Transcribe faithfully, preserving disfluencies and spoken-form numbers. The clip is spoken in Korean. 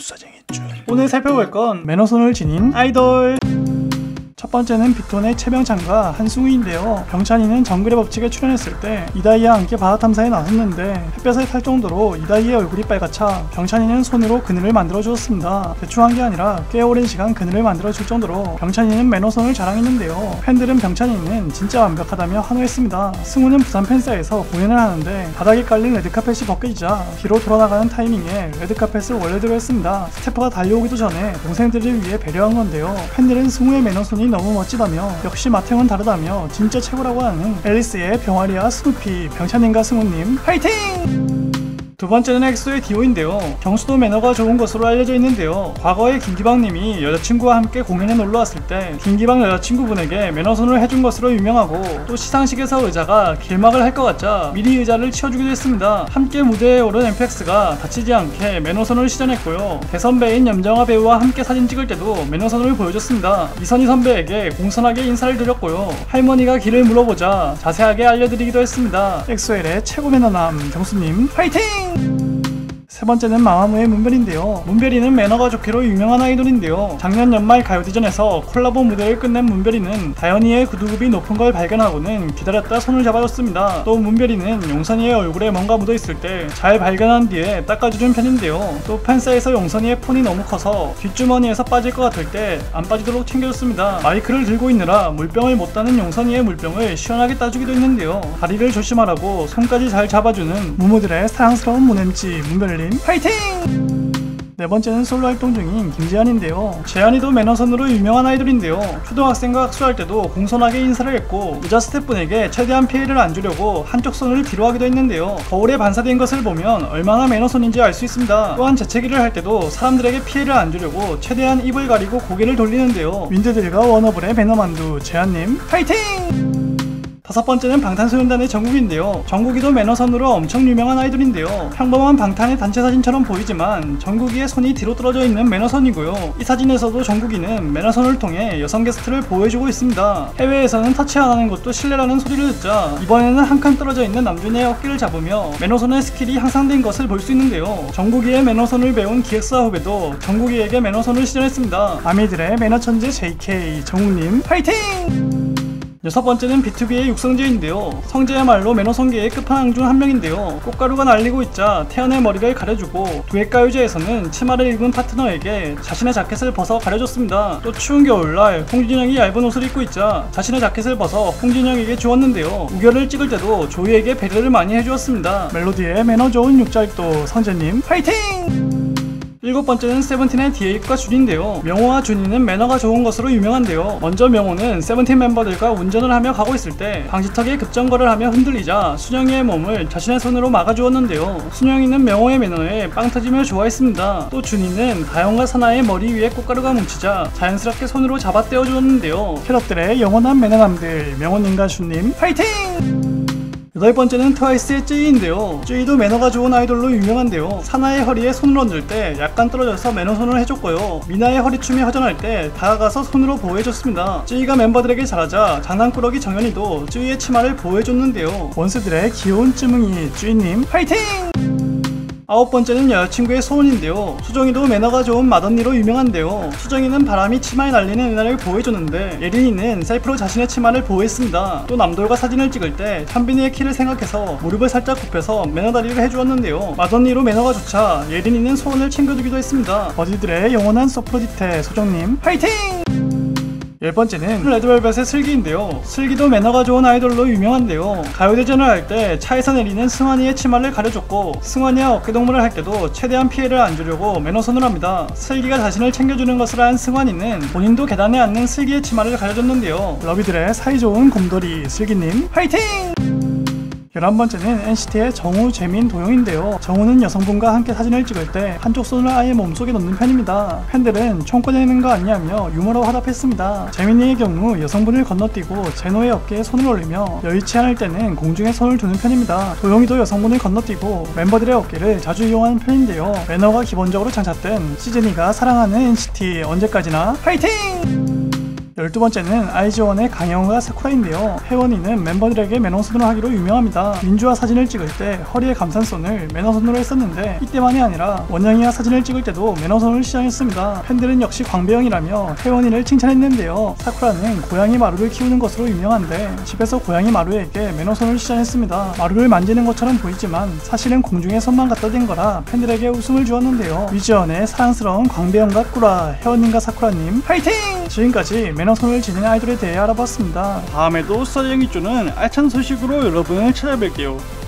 감수사정했죠. 오늘 살펴볼 건 매너손을 지닌 아이돌. 첫 번째는 빅톤의 최병찬과 한승우인데요. 병찬이는 정글의 법칙에 출연했을 때 이다희와 함께 바다 탐사에 나섰는데 햇볕에 탈 정도로 이다희의 얼굴이 빨갛자 병찬이는 손으로 그늘을 만들어 주었습니다. 대충 한 게 아니라 꽤 오랜 시간 그늘을 만들어 줄 정도로 병찬이는 매너손을 자랑했는데요. 팬들은 병찬이는 진짜 완벽하다며 환호했습니다. 승우는 부산 팬사에서 공연을 하는데 바닥에 깔린 레드카펫이 벗겨지자 뒤로 돌아나가는 타이밍에 레드카펫을 원래대로 했습니다. 스태프가 달려오기도 전에 동생들을 위해 배려한 건데요. 팬들은 승우의 매너손이 너무 멋지다며 역시 마태형은 다르다며 진짜 최고라고 하는 앨리스의 병아리와 스누피, 병찬님과 승우님 파이팅! 두 번째는 엑소의 디오인데요. 경수도 매너가 좋은 것으로 알려져 있는데요. 과거에 김기방님이 여자친구와 함께 공연에 놀러왔을 때 김기방 여자친구분에게 매너손을 해준 것으로 유명하고, 또 시상식에서 의자가 길막을 할 것 같자 미리 의자를 치워주기도 했습니다. 함께 무대에 오른 엠팩스가 다치지 않게 매너손을 시전했고요. 대선배인 염정아 배우와 함께 사진 찍을 때도 매너손을 보여줬습니다. 이선희 선배에게 공손하게 인사를 드렸고요. 할머니가 길을 물어보자 자세하게 알려드리기도 했습니다. 엑소엘의 최고 매너남 경수님 파이팅! 세 번째는 마마무의 문별인데요. 문별이는 매너가 좋기로 유명한 아이돌인데요. 작년 연말 가요대전에서 콜라보 무대를 끝낸 문별이는 다현이의 구두굽이 높은 걸 발견하고는 기다렸다 손을 잡아줬습니다. 또 문별이는 용선이의 얼굴에 뭔가 묻어있을 때 잘 발견한 뒤에 닦아주는 편인데요. 또 팬사에서 용선이의 폰이 너무 커서 뒷주머니에서 빠질 것 같을 때 안 빠지도록 챙겨줬습니다. 마이크를 들고 있느라 물병을 못 따는 용선이의 물병을 시원하게 따주기도 했는데요. 다리를 조심하라고 손까지 잘 잡아주는 무모들의 사랑스러운 모냄치 문별이 파이팅! 네 번째는 솔로 활동 중인 김재현인데요. 재현이도 매너손으로 유명한 아이돌인데요. 초등학생과 악수할 때도 공손하게 인사를 했고, 여자 스태프분에게 최대한 피해를 안 주려고 한쪽 손을 뒤로 하기도 했는데요. 거울에 반사된 것을 보면 얼마나 매너손인지 알 수 있습니다. 또한 재채기를 할 때도 사람들에게 피해를 안 주려고 최대한 입을 가리고 고개를 돌리는데요. 윈드들과 워너블의 매너만두 재현님 파이팅! 다섯 번째는 방탄소년단의 정국인데요. 정국이도 매너손으로 엄청 유명한 아이돌인데요. 평범한 방탄의 단체 사진처럼 보이지만 정국이의 손이 뒤로 떨어져 있는 매너손이고요. 이 사진에서도 정국이는 매너손을 통해 여성 게스트를 보호해주고 있습니다. 해외에서는 터치 안 하는 것도 실례라는 소리를 듣자 이번에는 한 칸 떨어져 있는 남준의 어깨를 잡으며 매너손의 스킬이 향상된 것을 볼 수 있는데요. 정국이의 매너손을 배운 기획사 후배도 정국이에게 매너손을 시전했습니다. 아미들의 매너천재 제이케이 정우님 파이팅! 여섯 번째는 비투비의 육성재인데요. 성재야말로 매너손계의 끝판왕 중 한 명인데요. 꽃가루가 날리고 있자 태연의 머리를 가려주고, 두엣가요제에서는 치마를 입은 파트너에게 자신의 자켓을 벗어 가려줬습니다. 또 추운 겨울날 홍진영이 얇은 옷을 입고 있자 자신의 자켓을 벗어 홍진영에게 주었는데요. 우결을 찍을 때도 조이에게 배려를 많이 해주었습니다. 멜로디의 매너 좋은 육자익도 성재님 파이팅! 일곱 번째는 세븐틴의 디에잇과 준인데요. 명호와 준이는 매너가 좋은 것으로 유명한데요. 먼저 명호는 세븐틴 멤버들과 운전을 하며 가고 있을 때 방지턱에 급정거를 하며 흔들리자 순영이의 몸을 자신의 손으로 막아주었는데요. 순영이는 명호의 매너에 빵 터지며 좋아했습니다. 또 준이는 다영과 사나의 머리 위에 꽃가루가 뭉치자 자연스럽게 손으로 잡아 떼어주었는데요. 캐럿들의 영원한 매너남들 명호님과 준님 파이팅! 여덟 번째는 트와이스의 쯔이인데요. 쯔이도 매너가 좋은 아이돌로 유명한데요. 사나의 허리에 손을 얹을 때 약간 떨어져서 매너손을 해줬고요. 미나의 허리춤이 허전할 때 다가가서 손으로 보호해줬습니다. 쯔이가 멤버들에게 잘하자 장난꾸러기 정연이도 쯔이의 치마를 보호해줬는데요. 원스들의 귀여운 쯔뭉이 쯔이님 파이팅! 아홉 번째는 여자친구의 소원인데요. 수정이도 매너가 좋은 맏언니로 유명한데요. 수정이는 바람이 치마에 날리는 은하를 보호해줬는데 예린이는 셀프로 자신의 치마를 보호했습니다. 또 남돌과 사진을 찍을 때 현빈이의 키를 생각해서 무릎을 살짝 굽혀서 매너다리를 해주었는데요. 맏언니로 매너가 좋자 예린이는 소원을 챙겨주기도 했습니다. 버디들의 영원한 소프로디테 소정님 파이팅! 열 번째는 레드벨벳의 슬기인데요. 슬기도 매너가 좋은 아이돌로 유명한데요. 가요대전을 할 때 차에서 내리는 승환이의 치마를 가려줬고, 승환이와 어깨동무를 할 때도 최대한 피해를 안 주려고 매너손을 합니다. 슬기가 자신을 챙겨주는 것을 안 승환이는 본인도 계단에 앉는 슬기의 치마를 가려줬는데요. 러비들의 사이좋은 곰돌이 슬기님 화이팅! 열한 번째는 엔시티의 정우, 재민, 도영인데요. 정우는 여성분과 함께 사진을 찍을 때 한쪽 손을 아예 몸속에 넣는 편입니다. 팬들은 총 꺼내는 거 아니냐며 유머로 화답했습니다. 재민이의 경우 여성분을 건너뛰고 제노의 어깨에 손을 올리며 여의치 않을 때는 공중에 손을 두는 편입니다. 도영이도 여성분을 건너뛰고 멤버들의 어깨를 자주 이용하는 편인데요. 매너가 기본적으로 장착된 시즈니가 사랑하는 엔시티 언제까지나 파이팅! 열두 번째는 아이즈원의 강영과 사쿠라인데요. 혜원이는 멤버들에게 매너선으로 하기로 유명합니다. 민주와 사진을 찍을 때 허리에 감탄선을 매너선으로 했었는데 이때만이 아니라 원영이와 사진을 찍을 때도 매너선을 시장했습니다. 팬들은 역시 광배영이라며 혜원이를 칭찬했는데요. 사쿠라는 고양이 마루를 키우는 것으로 유명한데 집에서 고양이 마루에게 매너선을 시장했습니다. 마루를 만지는 것처럼 보이지만 사실은 공중에 손만 갖다 댄 거라 팬들에게 웃음을 주었는데요. 위즈원의 사랑스러운 광배영과 꾸라, 혜원님과 사쿠라님 파이팅! 지금까지 매너선을 지닌 아이돌에 대해 알아봤습니다. 다음에도 스타디형 이슈는 알찬 소식으로 여러분을 찾아뵐게요.